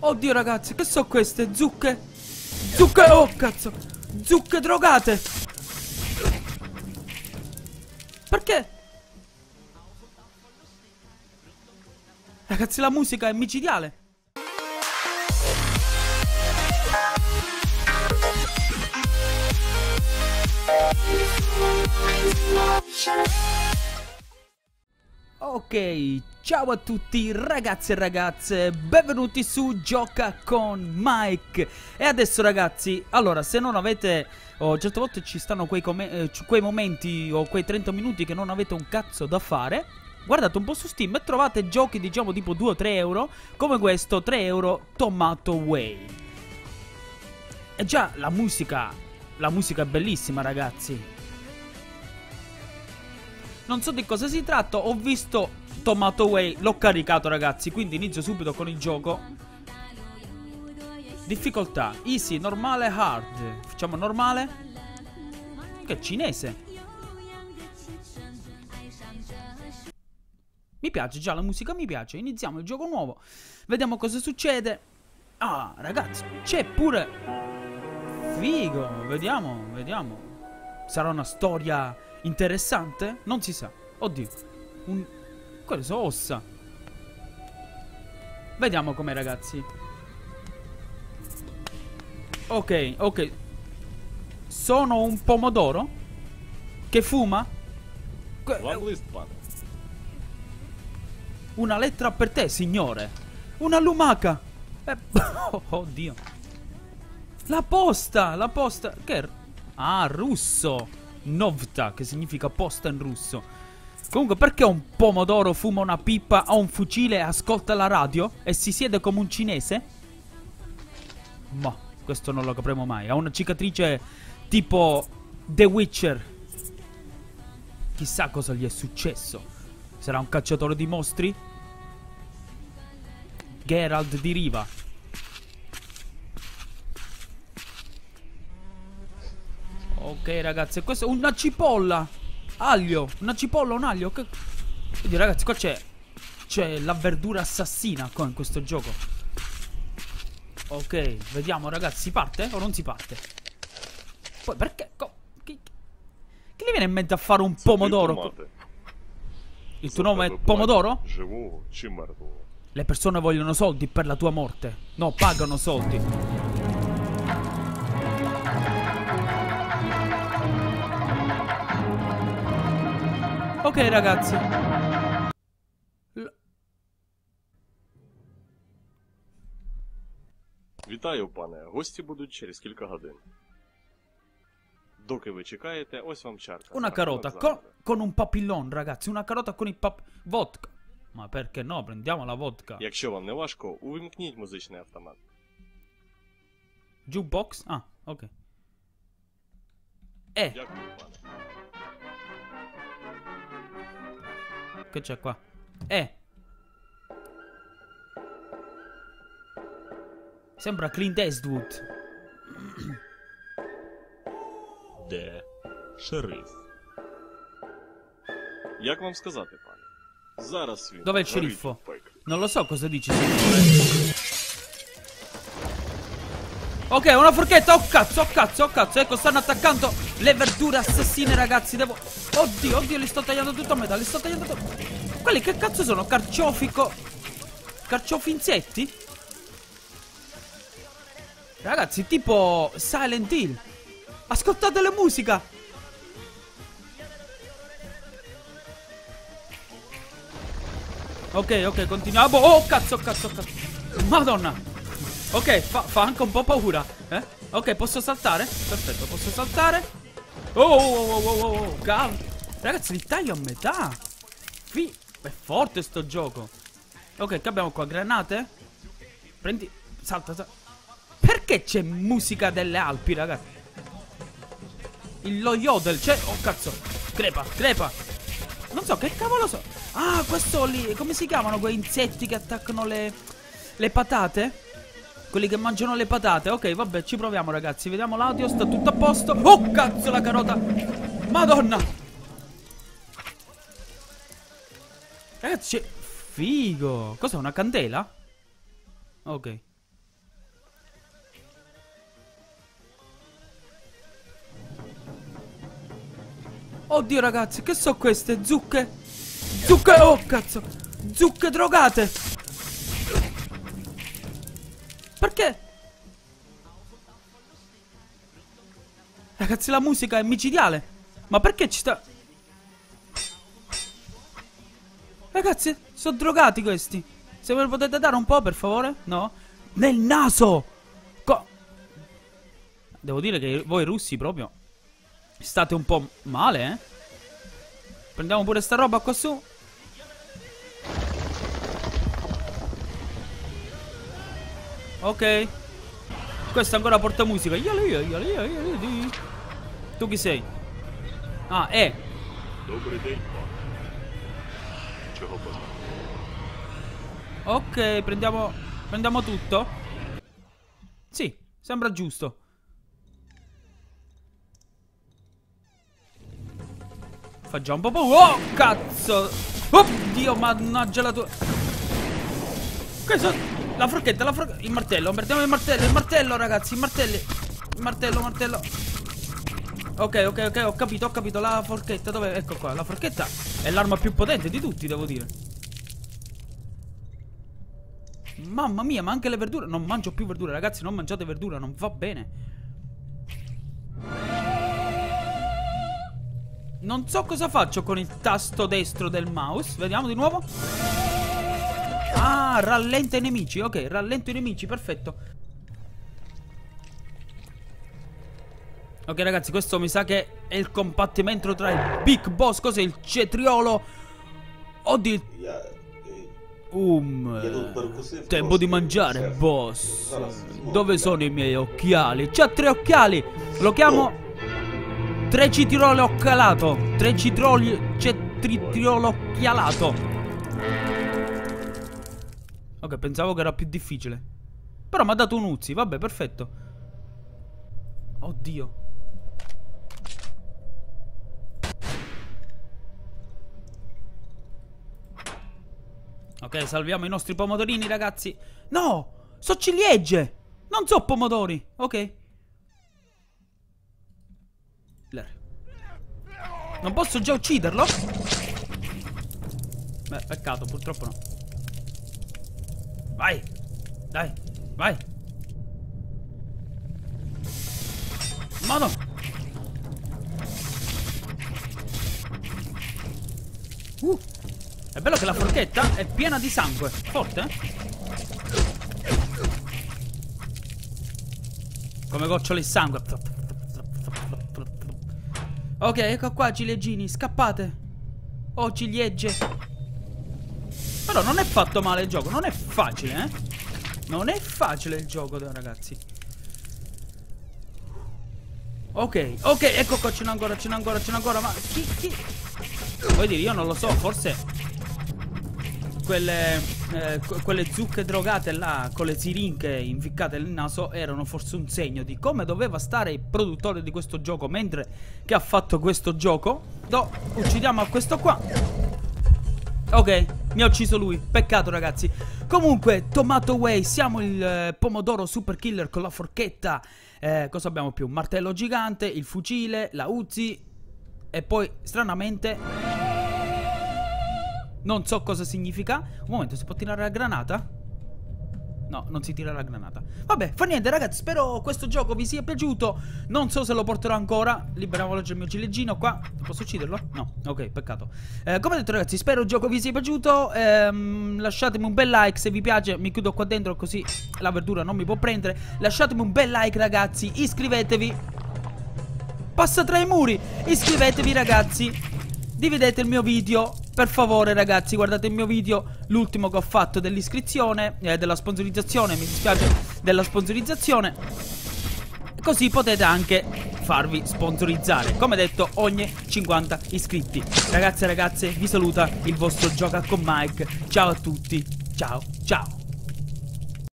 Oddio ragazzi, che so queste? Zucche? Zucche, oh cazzo! Zucche drogate! Perché? Ragazzi, la musica è micidiale. Ok, ciao a tutti ragazzi e ragazze, benvenuti su Gioca con Mike. E adesso ragazzi, allora, se non avete... certe volte ci stanno quei momenti o quei 30 minuti che non avete un cazzo da fare. Guardate un po' su Steam e trovate giochi diciamo tipo 2 o 3 euro, come questo 3 euro Tomato Way. E già la musica è bellissima ragazzi. Non so di cosa si tratta, ho visto Tomato Way, l'ho caricato ragazzi, quindi inizio subito con il gioco. Difficoltà, easy, normale, hard. Facciamo normale. Che è cinese. Mi piace, già la musica mi piace. Iniziamo il gioco nuovo. Vediamo cosa succede. Ah, ragazzi, c'è pure... Figo, vediamo. Sarà una storia interessante? Non si sa. Oddio. Quelle sono ossa. Vediamo com'è, ragazzi. Ok. Sono un pomodoro che fuma. Una lettera per te, signore. Una lumaca. Oddio. La posta. Che... Ah, russo. Novta, che significa posta in russo. Comunque, perché un pomodoro fuma una pipa, ha un fucile, ascolta la radio e si siede come un cinese? Ma questo non lo capiremo mai. Ha una cicatrice tipo The Witcher. Chissà cosa gli è successo. Sarà un cacciatore di mostri? Geralt di Riva. Ok ragazzi, questa è una cipolla. Aglio, una cipolla, un aglio. Quindi ragazzi, qua c'è la verdura assassina qua in questo gioco. Ok, vediamo ragazzi, si parte o non si parte? Poi perché? Che gli viene in mente a fare un pomodoro? Il tuo nome è Pomodoro? Le persone vogliono soldi per la tua morte. No, pagano soldi. Ok ragazzi. Вітаю, пане. Гості будуть через кілька годин. Una carota con un papillon, ragazzi. Una carota con il vodka. Ma perché no? Prendiamo la vodka. Jukebox? Ah, ok. Che c'è qua? Sembra Clint Eastwood. Шериф. Як вам сказати, пане? Зараз він. Dov'è il sceriffo? Non lo so cosa dici. Ok, una forchetta. Oh cazzo. Ecco, stanno attaccando le verdure assassine, ragazzi. Devo... Oddio, li sto tagliando tutto a metà. Quelli che cazzo sono? Carciofi insetti? Ragazzi, tipo Silent Hill. Ascoltate la musica. Ok, continuiamo. Oh, cazzo. Madonna. Ok, fa anche un po' paura, eh? Ok, posso saltare? Perfetto, posso saltare. Oh. Ragazzi, li taglio a metà. È forte sto gioco. Ok, che abbiamo qua? Granate? Prendi. Salta. Perché c'è musica delle Alpi, ragazzi? Lo yodel, c'è... Oh cazzo. Crepa. Non so che cavolo so. Ah, questo lì. Come si chiamano quei insetti che attaccano le patate? Quelli che mangiano le patate. Ok, vabbè, ci proviamo ragazzi. Vediamo l'audio, sta tutto a posto. Oh cazzo, la carota. Madonna. Ragazzi, figo. Cos'è, una candela? Ok. Oddio ragazzi, che so queste? Zucche? Zucche, oh cazzo, zucche drogate. Perché? Ragazzi, la musica è micidiale. Ma perché ci sta? Ragazzi, sono drogati questi. Se me lo potete dare un po', per favore? No? Nel naso! Devo dire che voi russi proprio state un po' male, eh? Prendiamo pure sta roba qua su. Ok. Questo ancora porta musica. Tu chi sei? Ah, è. Ok, prendiamo tutto. Sì, sembra giusto. Fa già un po' paura. Oh, cazzo. Oddio, mannaggia la tua. Questo. La forchetta, il martello. Perdiamo il martello, ragazzi. Il martello. Ok, ho capito. La forchetta, dove? Ecco qua. La forchetta è l'arma più potente di tutti, devo dire. Mamma mia, ma anche le verdure. Non mangio più verdure, ragazzi. Non mangiate verdura, non va bene. Non so cosa faccio con il tasto destro del mouse. Vediamo di nuovo. Ah, rallenta i nemici. Ok, rallento i nemici, perfetto. Ok ragazzi, questo mi sa che è il combattimento tra il Big Boss. Cos'è? Il cetriolo. Oddio il... tempo di mangiare, boss. Dove sono i miei occhiali? C'ha tre occhiali. Lo chiamo... Tre citriole ho calato. Tre citriolo occhialato. Ok, pensavo che era più difficile. Però mi ha dato un Uzi, vabbè, perfetto. Oddio. Ok, salviamo i nostri pomodorini, ragazzi. No, so ciliegie. Non so pomodori, ok. Non posso già ucciderlo? Beh, peccato, purtroppo no. Vai! Dai! Vai! Mono! È bello che la forchetta è piena di sangue. Forte, eh? Come gocciole di sangue. Ok, ecco qua, ciliegini, scappate. Oh, ciliegie. Però non è fatto male il gioco, non è facile, eh. Non è facile il gioco, ragazzi. Ok, ecco qua, ce n'è ancora. Ma chi? Vuoi dire, io non lo so, forse quelle zucche drogate là con le siringhe inficcate nel naso erano forse un segno di come doveva stare il produttore di questo gioco mentre che ha fatto questo gioco. No, uccidiamo questo qua. Ok, mi ha ucciso lui, peccato ragazzi. Comunque, Tomato Way, siamo il pomodoro super killer con la forchetta. Cosa abbiamo più? Martello gigante, il fucile, la Uzi. E poi, stranamente... non so cosa significa. Un momento, si può tirare la granata? No, non si tira la granata. Vabbè, fa niente ragazzi, spero questo gioco vi sia piaciuto. Non so se lo porterò ancora. Liberiamo oggi il mio ciliegino qua. Posso ucciderlo? No, ok, peccato. Come detto ragazzi, spero il gioco vi sia piaciuto. Lasciatemi un bel like se vi piace. Mi chiudo qua dentro così la verdura non mi può prendere. Lasciatemi un bel like ragazzi. Iscrivetevi. Passa tra i muri. Iscrivetevi ragazzi. Dividete il mio video. Per favore ragazzi, guardate il mio video, l'ultimo che ho fatto dell'iscrizione, della sponsorizzazione, mi dispiace, della sponsorizzazione. Così potete anche farvi sponsorizzare, come detto ogni 50 iscritti. Ragazzi e ragazze, vi saluta il vostro Gioca con Mike, ciao a tutti, ciao ciao.